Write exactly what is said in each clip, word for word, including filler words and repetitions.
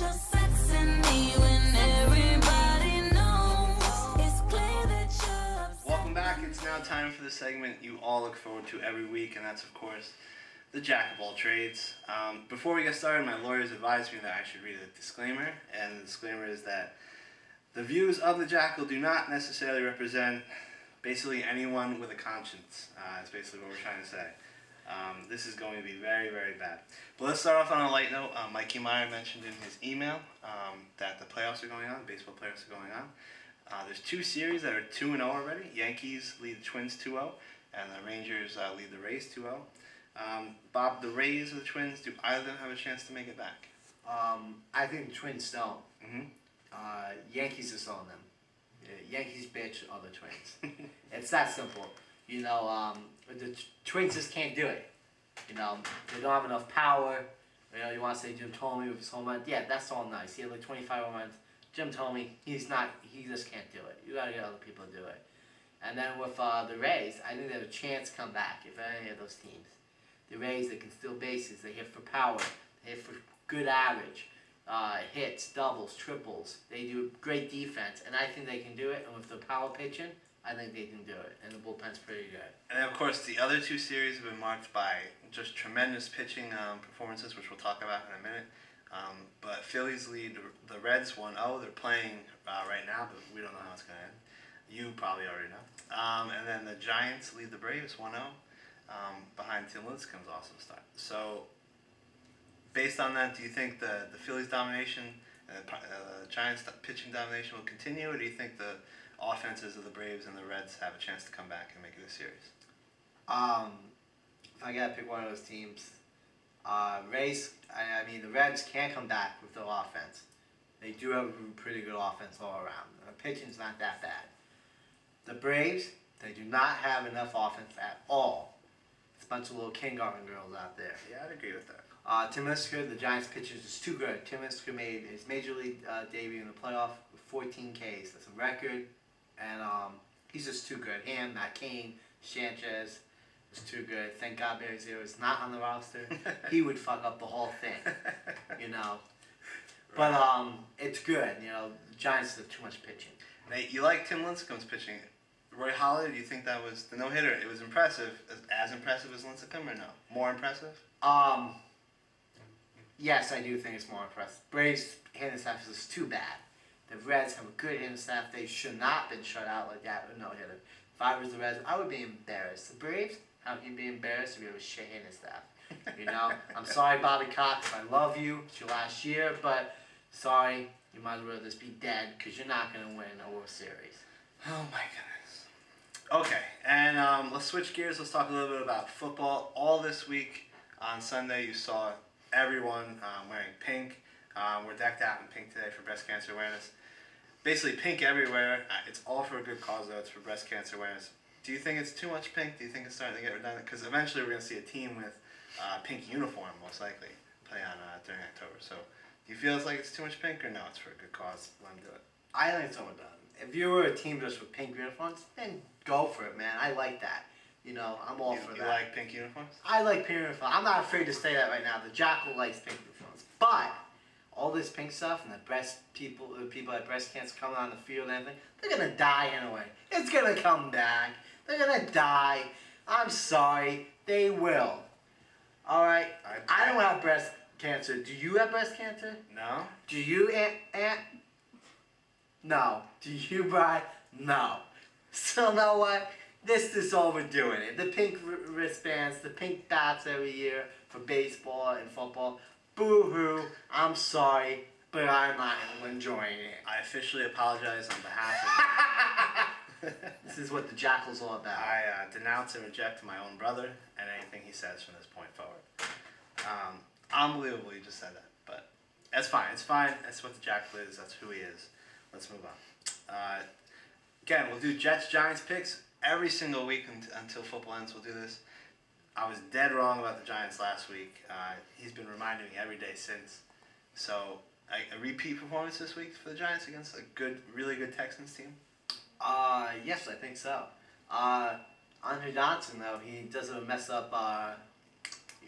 Welcome back. It's now time for the segment you all look forward to every week, and that's, of course, the Jack of all trades. Um, before we get started, my lawyers advised me that I should read a disclaimer, and the disclaimer is that the views of the Jackal do not necessarily represent basically anyone with a conscience. Uh, that's basically what we're trying to say. Um, this is going to be very, very bad. But let's start off on a light note. Uh, Mikey Meyer mentioned in his email um, that the playoffs are going on, the baseball playoffs are going on. Uh, there's two series that are two and oh already. Yankees lead the Twins two oh, and the Rangers uh, lead the Rays two oh. Um, Bob, the Rays or the Twins, do either of them have a chance to make it back? Um, I think the Twins don't. Mm-hmm. uh, Yankees are still on them. Yeah, Yankees bitch are the Twins. It's that simple. You know, um, the Twins just can't do it. You know, they don't have enough power. You know, you want to say Jim Tomey with his home run. Yeah, that's all nice. He had like twenty-five home runs. Jim Tomey, he's not, he just can't do it. You got to get other people to do it. And then with uh, the Rays, I think they have a chance to come back if any of those teams. The Rays, they can steal bases. They hit for power. They hit for good average. Uh, hits, doubles, triples. They do great defense. And I think they can do it. And with the power pitching, I think they can do it, and the bullpen's pretty good. And then, of course, the other two series have been marked by just tremendous pitching um, performances, which we'll talk about in a minute. Um, but Phillies lead the Reds one oh. They're playing uh, right now, but we don't know how it's going to end. You probably already know. Um, and then the Giants lead the Braves one oh, um, behind Tim Lincecum's awesome start. So, based on that, do you think the, the Phillies domination and the uh, Giants pitching domination will continue, or do you think the offenses of the Braves and the Reds have a chance to come back and make it a series? Um, if I gotta pick one of those teams, uh, Rays, I, I mean, the Reds can come back with their offense. They do have a pretty good offense all around. The pitching's not that bad. The Braves, they do not have enough offense at all. It's a bunch of little kindergarten girls out there. Yeah, I'd agree with that. Uh, Tim Misker, the Giants' pitcher, is too good. Tim Misker made his major league uh, debut in the playoff with fourteen Ks. That's a record. And um, he's just too good. Him, Matt King, Sanchez is too good. Thank God Barry Zito is not on the roster. He would fuck up the whole thing, you know. Right. But um, it's good, you know. The Giants have too much pitching. Now, you like Tim Lincecum's pitching. Roy Halladay, do you think that was the no-hitter? It was impressive. As impressive as Lincecum or no? More impressive? Um, yes, I do think it's more impressive. Braves' hitting staff is too bad. The Reds have a good hitting staff. They should not have been shut out like that with no hitter. If I was the Reds, I would be embarrassed. The Braves, how can you be embarrassed if you have a shit hitting staff? You know? I'm sorry, Bobby Cox. I love you. It's your last year, but sorry. You might as well just be dead because you're not going to win a World Series. Oh, my goodness. Okay, and um, let's switch gears. Let's talk a little bit about football. All this week on Sunday, you saw everyone um, wearing pink. Um, we're decked out in pink today for breast cancer awareness. Basically, pink everywhere. It's all for a good cause, though. It's for breast cancer awareness. Do you think it's too much pink? Do you think it's starting to get redundant? Because eventually we're going to see a team with uh, pink uniform, most likely, play on uh, during October. So do you feel it's like it's too much pink, or no, it's for a good cause? Let them do it. I think it's overdone. If you were a team just with pink uniforms, then go for it, man. I like that. You know, I'm all you, for you that. You like pink uniforms? I like pink uniforms. I'm not afraid to say that right now. The Jackal likes pink uniforms. But all this pink stuff and the breast people, the people at breast cancer coming on the field and everything, they're gonna die anyway. It's gonna come back. They're gonna die. I'm sorry, they will. All right. I, I don't have breast cancer. Do you have breast cancer? No. Do you, Aunt? Aunt? No. Do you, Brian? No. So you know what? This is overdoing it. The pink wristbands, the pink bats every year for baseball and football. Boo-hoo, I'm sorry, but I'm not enjoying it. I officially apologize on behalf of This is what the Jackal's all about. I uh, denounce and reject my own brother and anything he says from this point forward. Um, unbelievable you just said that, but that's fine. It's fine. That's what the Jackal is. That's who he is. Let's move on. Uh, again, we'll do Jets-Giants picks every single week until football ends. We'll do this. I was dead wrong about the Giants last week. Uh, he's been reminding me every day since. So, a, a repeat performance this week for the Giants against a good, really good Texans team? Uh, yes, I think so. Uh, Andre Johnson, though, he doesn't mess up uh,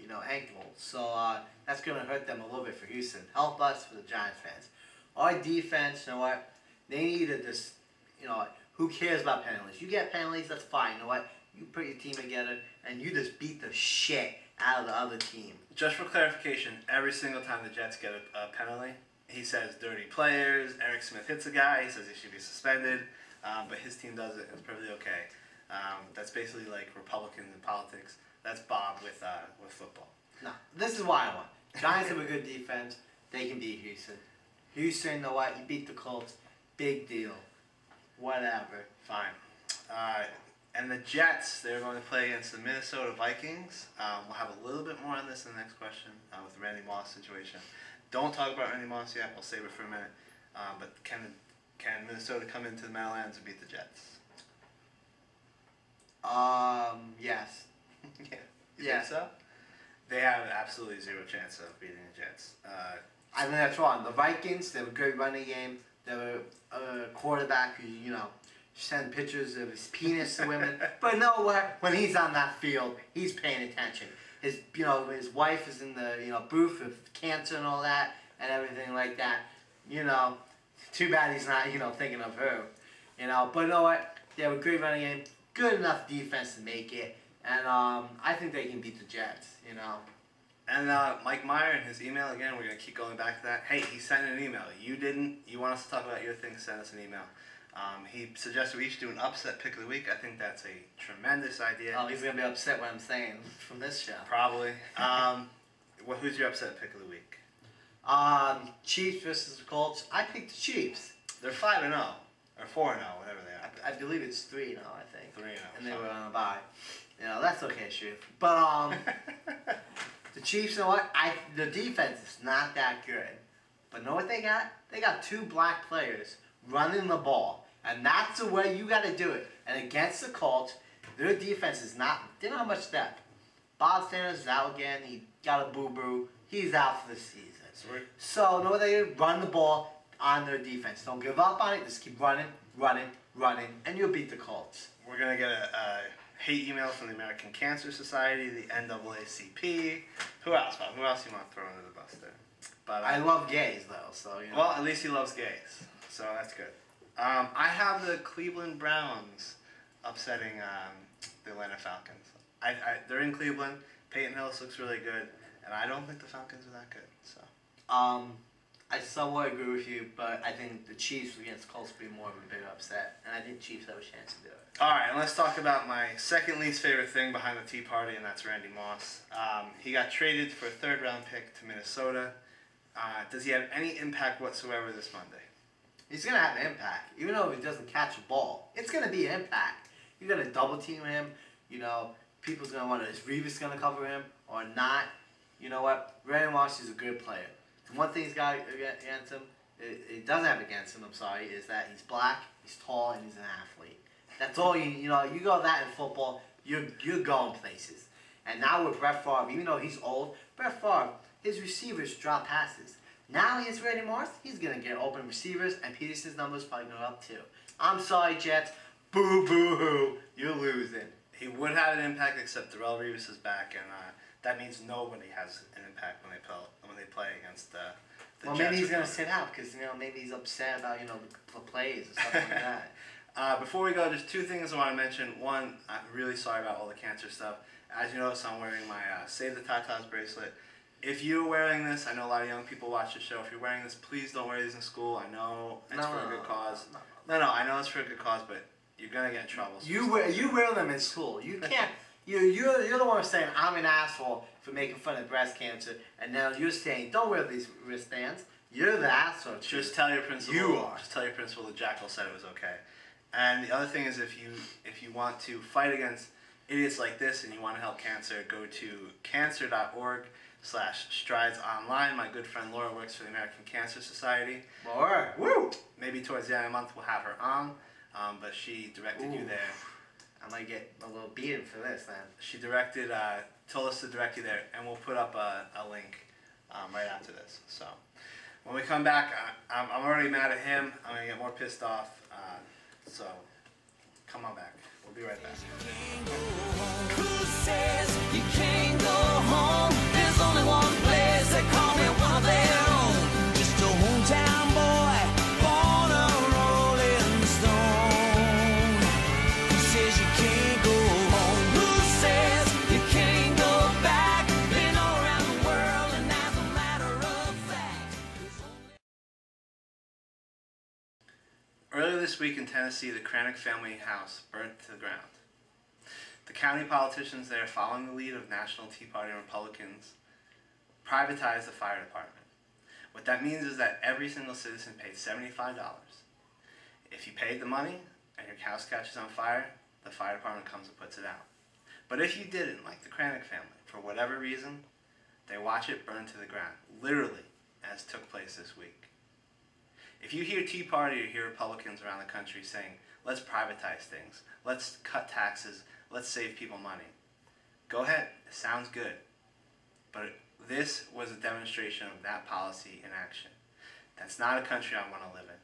you know, ankle. So uh, that's going to hurt them a little bit for Houston. Help us for the Giants fans. Our defense, you know what? They need to just, you know, who cares about penalties? You get penalties, that's fine. You know what? You put your team together and you just beat the shit out of the other team. Just for clarification, every single time the Jets get a, a penalty, he says dirty players. Eric Smith hits a guy. He says he should be suspended. Um, but his team does it. It's perfectly okay. Um, that's basically like Republicans in politics. That's Bob with uh, with football. No, this is why I want. Giants have a good defense. They can beat Houston. Houston, you know what? You beat the Colts. Big deal. Whatever. Fine. Uh, and the Jets, they're going to play against the Minnesota Vikings. Um, we'll have a little bit more on this in the next question uh, with the Randy Moss situation. Don't talk about Randy Moss yet. We'll save it for a minute. Um, but can can Minnesota come into the Meadowlands and beat the Jets? Um. Yes. yeah. You yeah. think so? They have absolutely zero chance of beating the Jets. Uh, I think that's wrong. The Vikings, they have a good running game. They have a, a quarterback who, you know, send pictures of his penis to women. But no, what? When he's on that field, he's paying attention. His, you know, his wife is in the, you know, booth with cancer and all that and everything like that. You know, too bad he's not, you know, thinking of her. You know, but you know what? They have a great running game, good enough defense to make it, and um, I think they can beat the Jets. You know. And uh, Mike Meyer and his email again. We're gonna keep going back to that. Hey, he sent an email. You didn't. You want us to talk about your thing? Send us an email. Um, he suggested we each do an upset pick of the week. I think that's a tremendous idea. Oh, he's going to be upset what I'm saying from this show. Probably. Um, well, who's your upset pick of the week? Um, Chiefs versus the Colts. I picked the Chiefs. They're five and oh, or four and oh, whatever they are. I, I believe it's three and oh, I think. three and oh. And they were on a bye. You know, that's okay, Chief. But um, the Chiefs, you know what? I, the defense is not that good. But know what they got? They got two black players running the ball. And that's the way you got to do it. And against the Colts, their defense is not, they don't have much depth. Bob Sanders is out again. He got a boo-boo. He's out for the season. Sweet. So, no, they run the ball on their defense. Don't give up on it. Just keep running, running, running, and you'll beat the Colts. We're going to get a, a hate email from the American Cancer Society, the N double A C P. Who else, Bob? Who else you want to throw under the bus there? But, um, I love gays, though. So you know. Well, at least he loves gays. So that's good. Um, I have the Cleveland Browns upsetting um, the Atlanta Falcons. I, I, they're in Cleveland. Peyton Hillis looks really good, and I don't think the Falcons are that good. So, um, I somewhat agree with you, but I think the Chiefs against Colts will be more of a big upset, and I think Chiefs have a chance to do it. All right, and let's talk about my second least favorite thing behind the Tea Party, and that's Randy Moss. Um, he got traded for a third-round pick to Minnesota. Uh, does he have any impact whatsoever this Monday? He's going to have an impact. Even though he doesn't catch a ball, it's going to be an impact. You're going to double-team him. You know, people's going to wonder, is Revis going to cover him or not? You know what? Randy Moss is a good player. The one thing he's got against him, it, it doesn't have against him, I'm sorry, is that he's black, he's tall, and he's an athlete. That's all you, you know, you go that in football, you're, you're going places. And now with Brett Favre, even though he's old, Brett Favre, his receivers drop passes. Now he has Randy Moss, he's going to get open receivers, and Peterson's numbers probably go up too. I'm sorry, Jets. Boo, boo, hoo. You're losing. He would have an impact, except Darrell Revis is back, and uh, that means nobody has an impact when they play, when they play against uh, the well, Jets. Well, maybe he's going to sit out because, you know, maybe he's upset about, you know, the, the plays or something like that. Uh, before we go, just two things I want to mention. One, I'm really sorry about all the cancer stuff. As you notice, I'm wearing my uh, Save the Tatas bracelet. If you're wearing this, I know a lot of young people watch the show. If you're wearing this, please don't wear these in school. I know it's no, for no, a good cause. No no. no, no, I know it's for a good cause, but you're gonna get in trouble. So you wear you wear them in school. You can't. you you're you're the one saying I'm an asshole for making fun of breast cancer, and now you're saying don't wear these wristbands. You're the asshole. Just dude. tell your principal. You are. Just tell your principal that Jackal said it was okay. And the other thing is, if you if you want to fight against idiots like this and you want to help cancer, go to cancer dot org. Slash strides online. My good friend Laura works for the American Cancer Society. Laura, woo! Maybe towards the end of the month we'll have her on, um, but she directed Ooh. you there. I might get a little beaten for this then. She directed, uh, told us to direct you there, and we'll put up a, a link um, right after this. So when we come back, I, I'm, I'm already mad at him. I'm gonna get more pissed off. Uh, so come on back. We'll be right back. Who says you can't go home? Earlier this week in Tennessee, the Cranick family house burnt to the ground. The county politicians there, following the lead of National Tea Party and Republicans, privatized the fire department. What that means is that every single citizen paid seventy-five dollars. If you paid the money and your house catches on fire, the fire department comes and puts it out. But if you didn't, like the Cranick family, for whatever reason, they watch it burn to the ground, literally, as took place this week. If you hear Tea Party or hear Republicans around the country saying, let's privatize things, let's cut taxes, let's save people money, go ahead, it sounds good. But this was a demonstration of that policy in action. That's not a country I want to live in.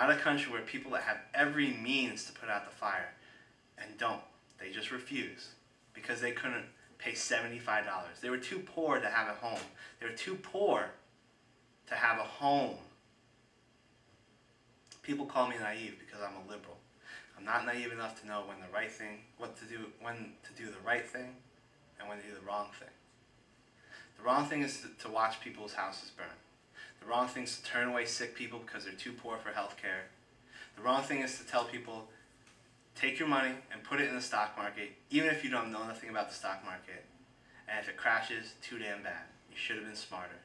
Not a country where people that have every means to put out the fire and don't. They just refuse because they couldn't pay seventy-five dollars. They were too poor to have a home. They were too poor to have a home. People call me naive because I'm a liberal. I'm not naive enough to know when the right thing, what to do, when to do the right thing, and when to do the wrong thing. The wrong thing is to, to watch people's houses burn. The wrong thing is to turn away sick people because they're too poor for health care. The wrong thing is to tell people, take your money and put it in the stock market, even if you don't know nothing about the stock market. And if it crashes, too damn bad. You should have been smarter.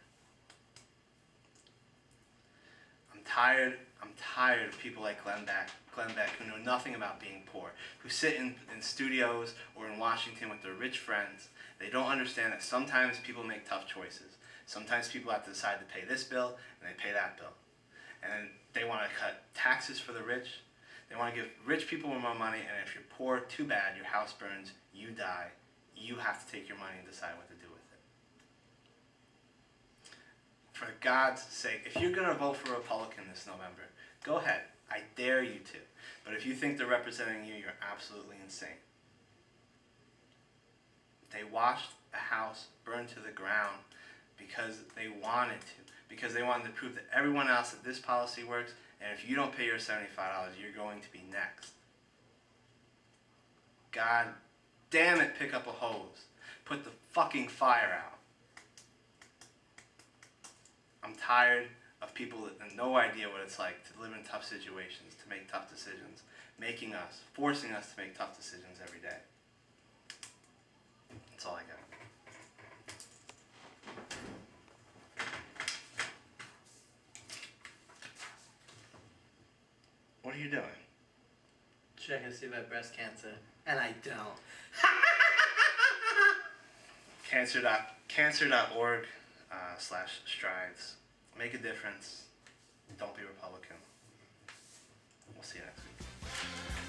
I'm tired. I'm tired of people like Glenn Beck, Glenn Beck, who know nothing about being poor, who sit in, in studios or in Washington with their rich friends. They don't understand that sometimes people make tough choices. Sometimes people have to decide to pay this bill, and they pay that bill. And they want to cut taxes for the rich. They want to give rich people more money, and if you're poor, too bad, your house burns, you die. You have to take your money and decide what to do with it. For God's sake, if you're going to vote for a Republican this November, go ahead. I dare you to. But if you think they're representing you, you're absolutely insane. They watched a house burn to the ground because they wanted to, because they wanted to prove to everyone else that this policy works, and if you don't pay your seventy-five dollars, you're going to be next. God damn it, pick up a hose. Put the fucking fire out. I'm tired of people that have no idea what it's like to live in tough situations, to make tough decisions, making us, forcing us to make tough decisions every day. That's all I got. What are you doing? Checking to see about breast cancer, and I don't. cancer dot cancer dot org uh, slash strides. Make a difference. Don't be Republican. We'll see you next week.